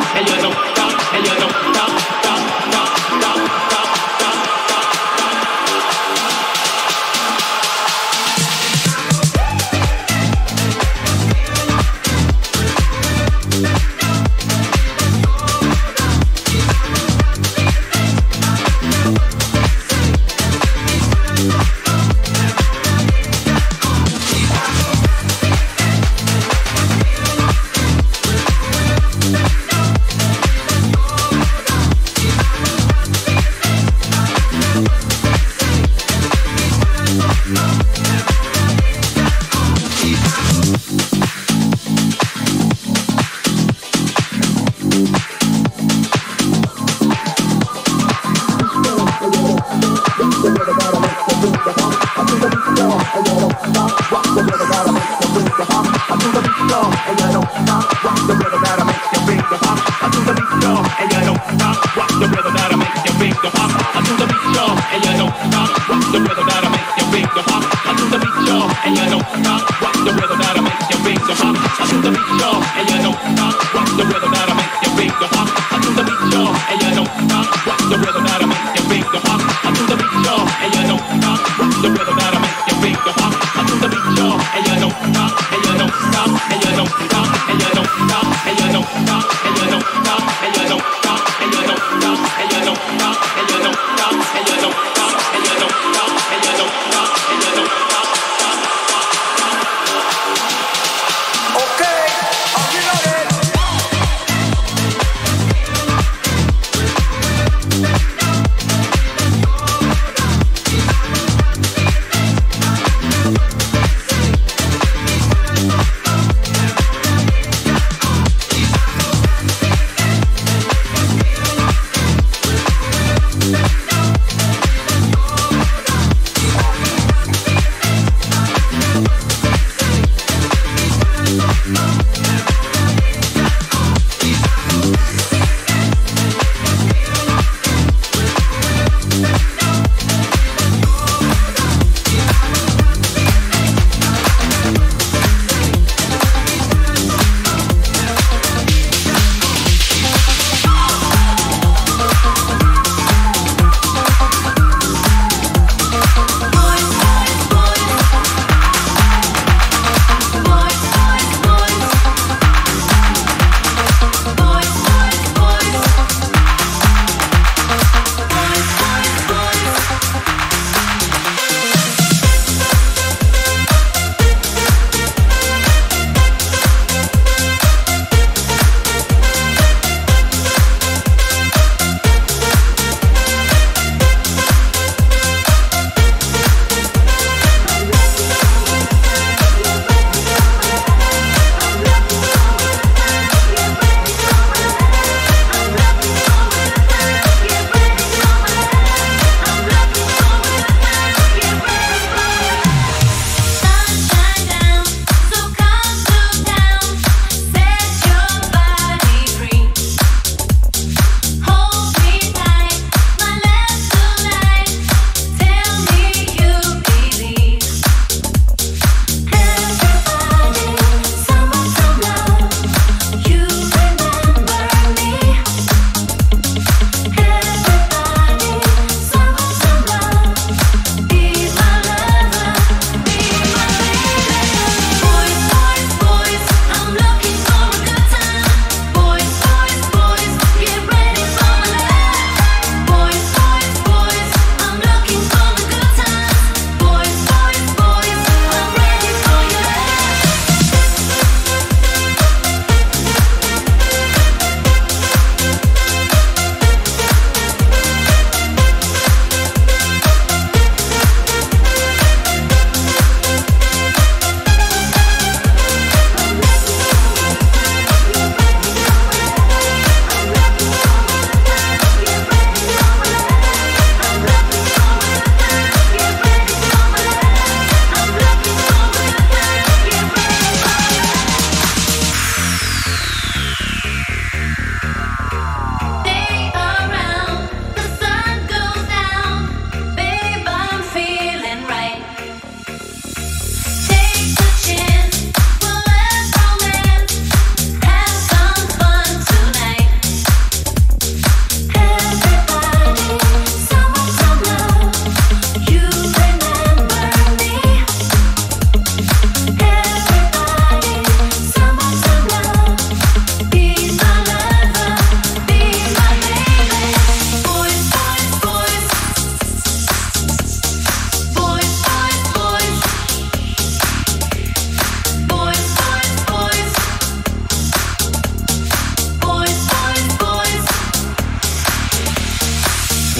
Okay, I'll get on it.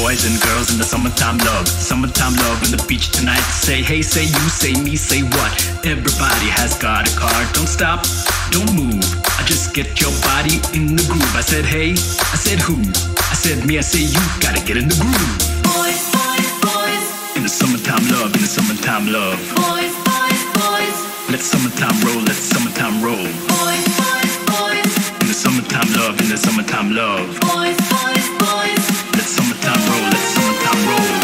boys and girls in the summertime love on the beach tonight. Say hey, say you, say me, say what? Everybody has got a car. Don't stop, don't move. I just get your body in the groove. I said hey, I said who? I said me, I say you. Gotta get in the groove. Boys, boys, boys. In the summertime love, in the summertime love. Boys, boys, boys. Let summertime roll, let summertime roll. Boys, boys, boys. In the summertime love, in the summertime love. Boys, boys, boys. Let summertime roll, let summertime roll.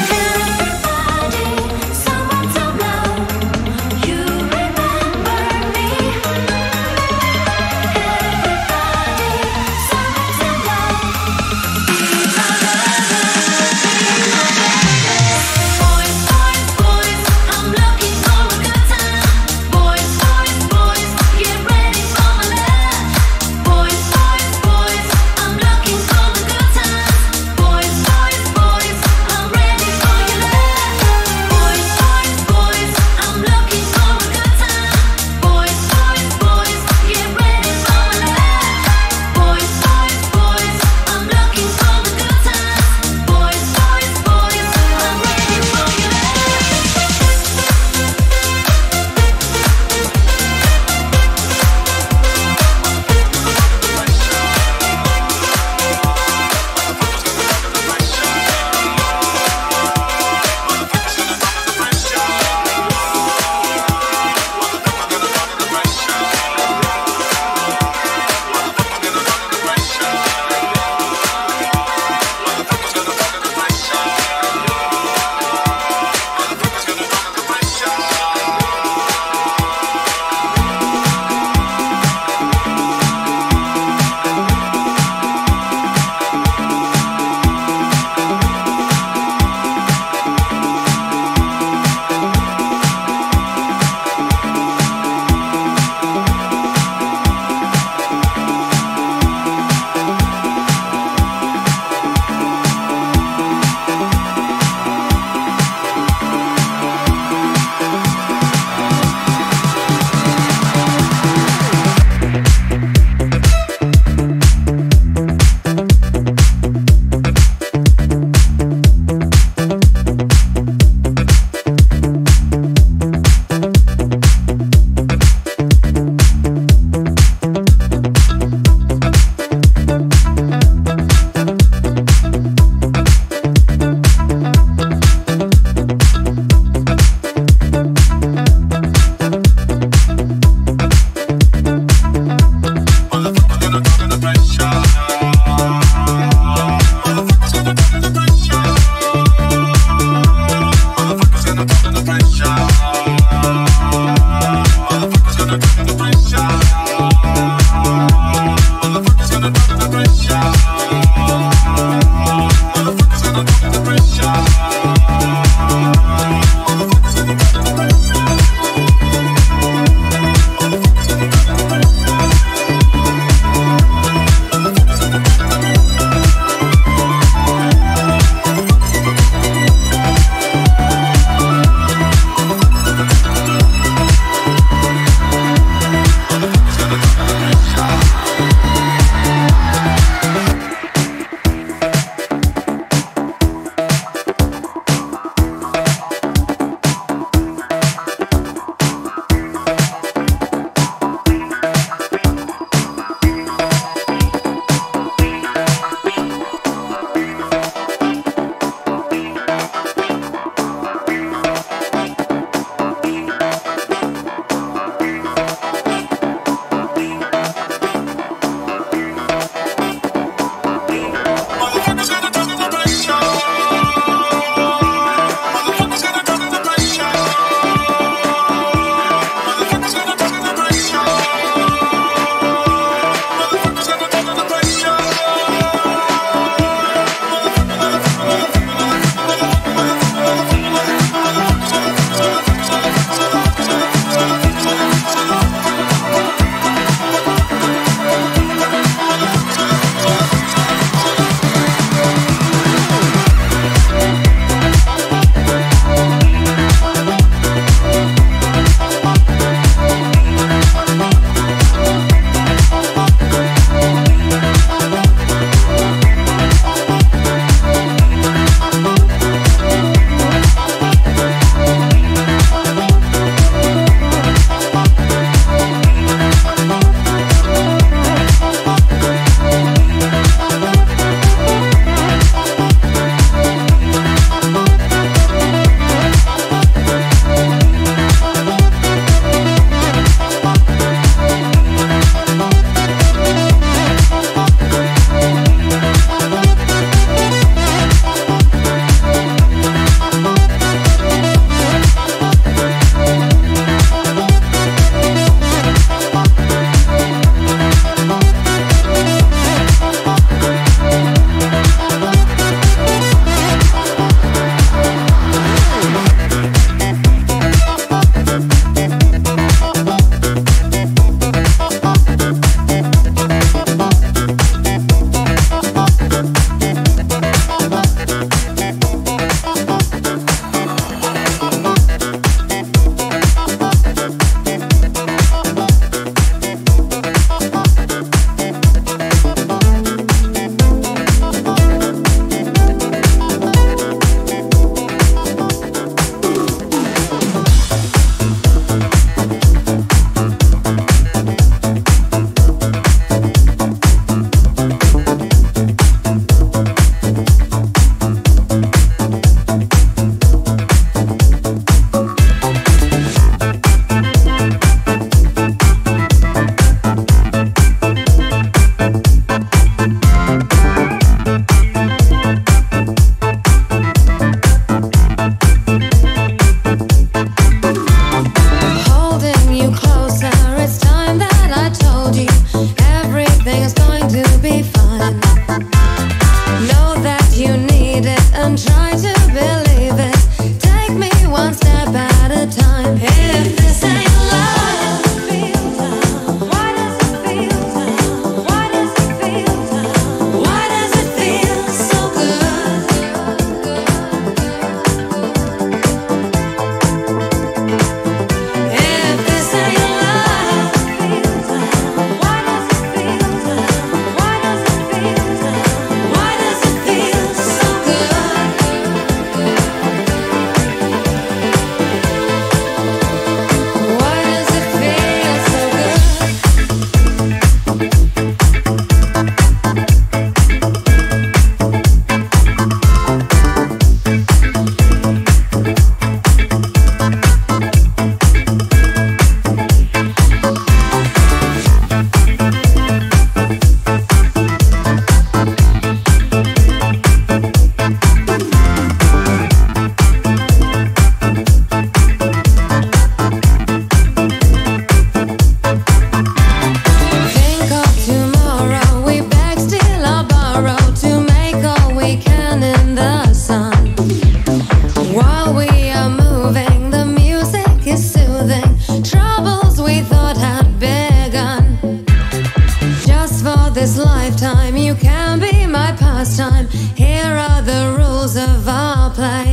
pastime. Here are the rules of our play.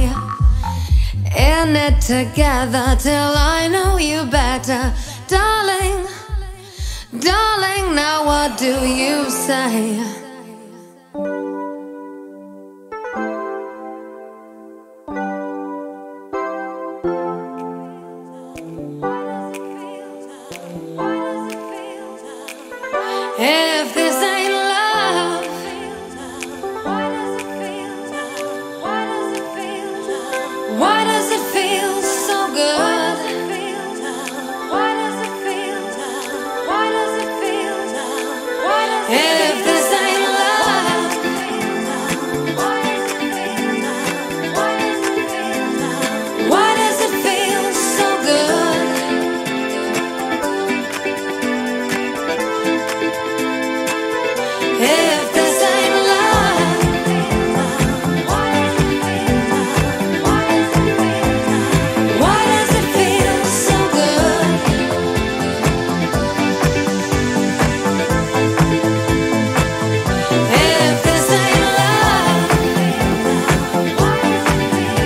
In it together till I know you better. Darling, darling, now what do you say? If this ain't love, why does it feel so? Why does it feel so? Why does it feel so good? Why does it feel so? Why does it feel so? Why does it feel so? If this ain't love, why does it feel so? Why does it feel so? Why does it feel so good? If this ain't love, why does it feel? Why does it feel so good? If this ain't love, why does it feel so good?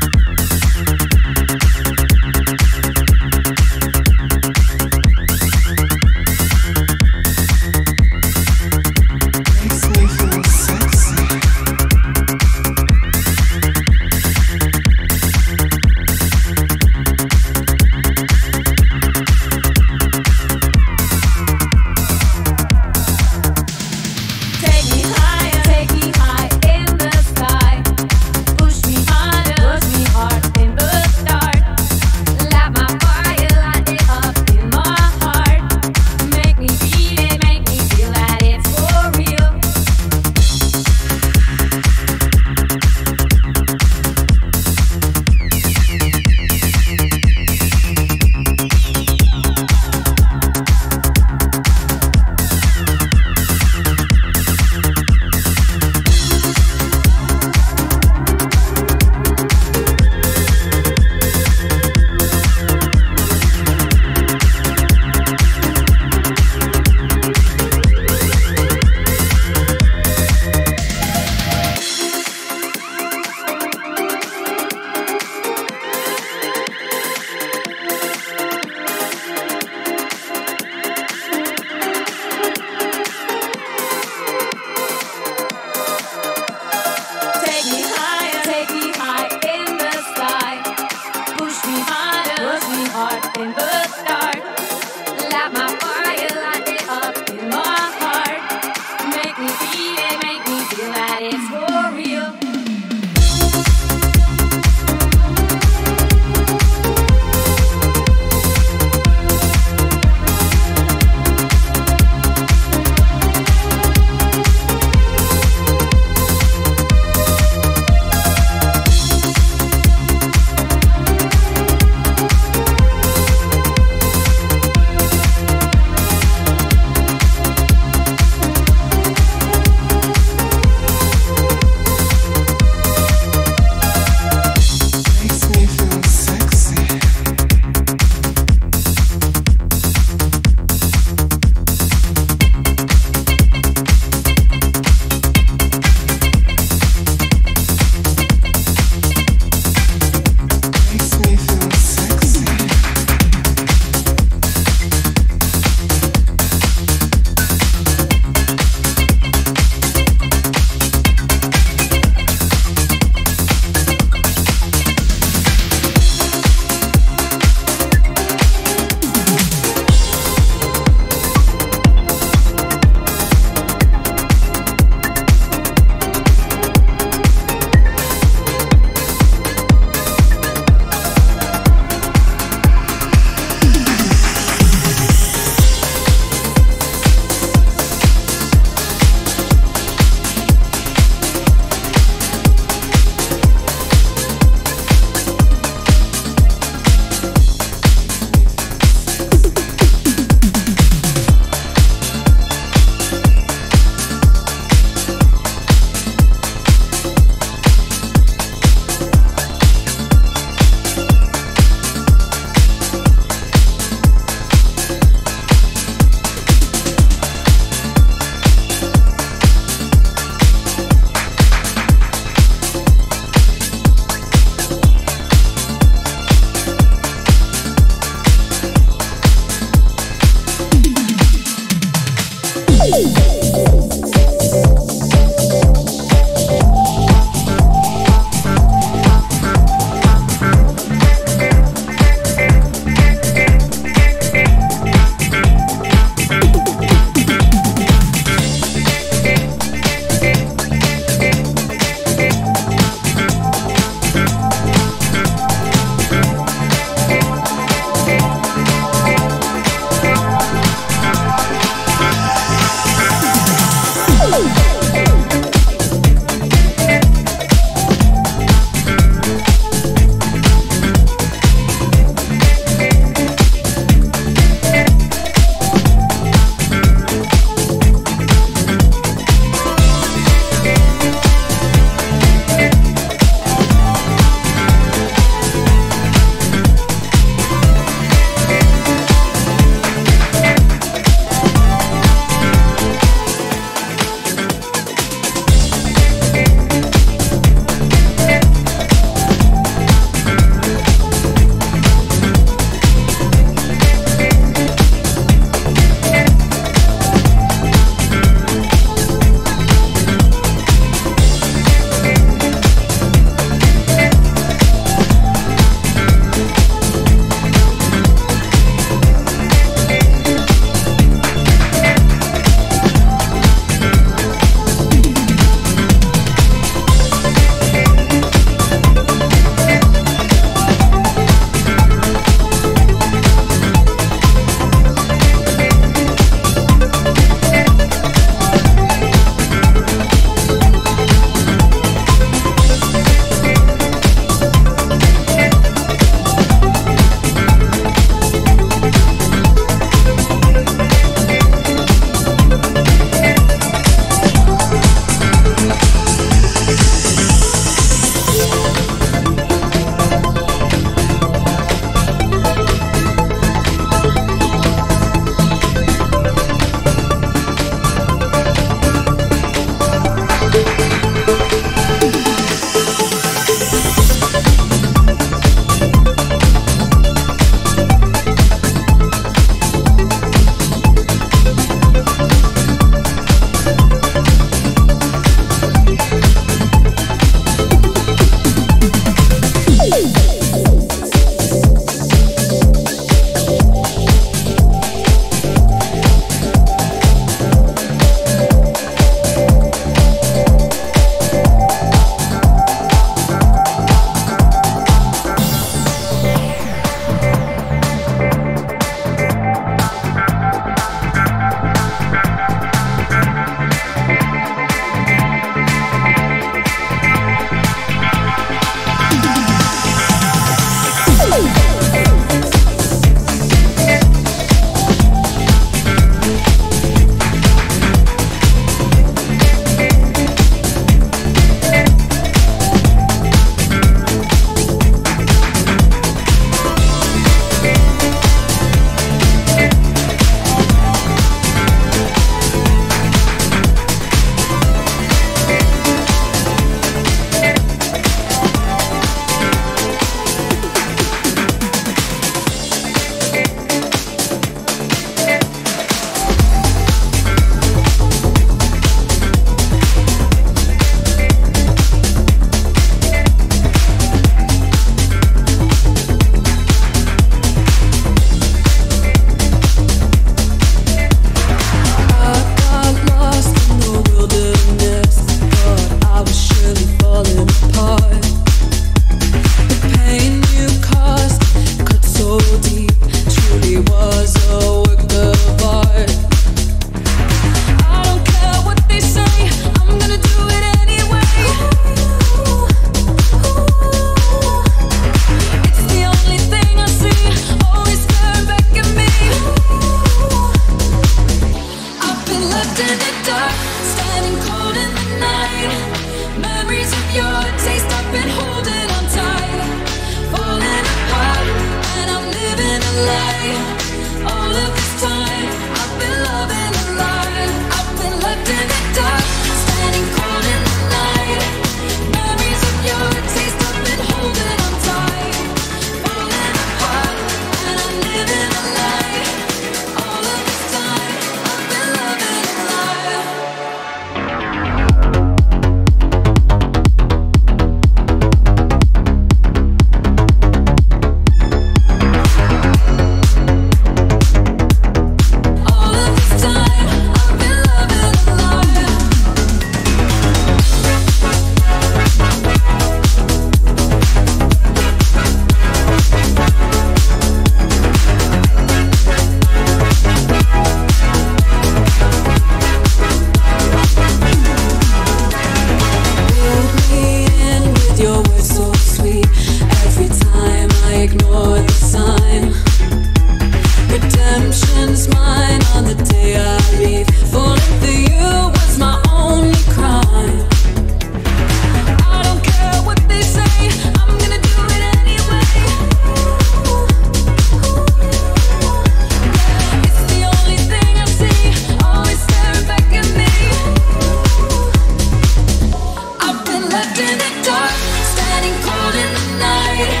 shining cold in the night.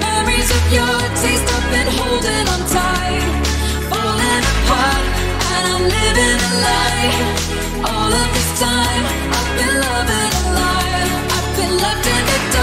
Memories of your taste I've been holding on tight. Falling apart and I'm living a lie. All of this time I've been loving a lie. I've been left in the dark.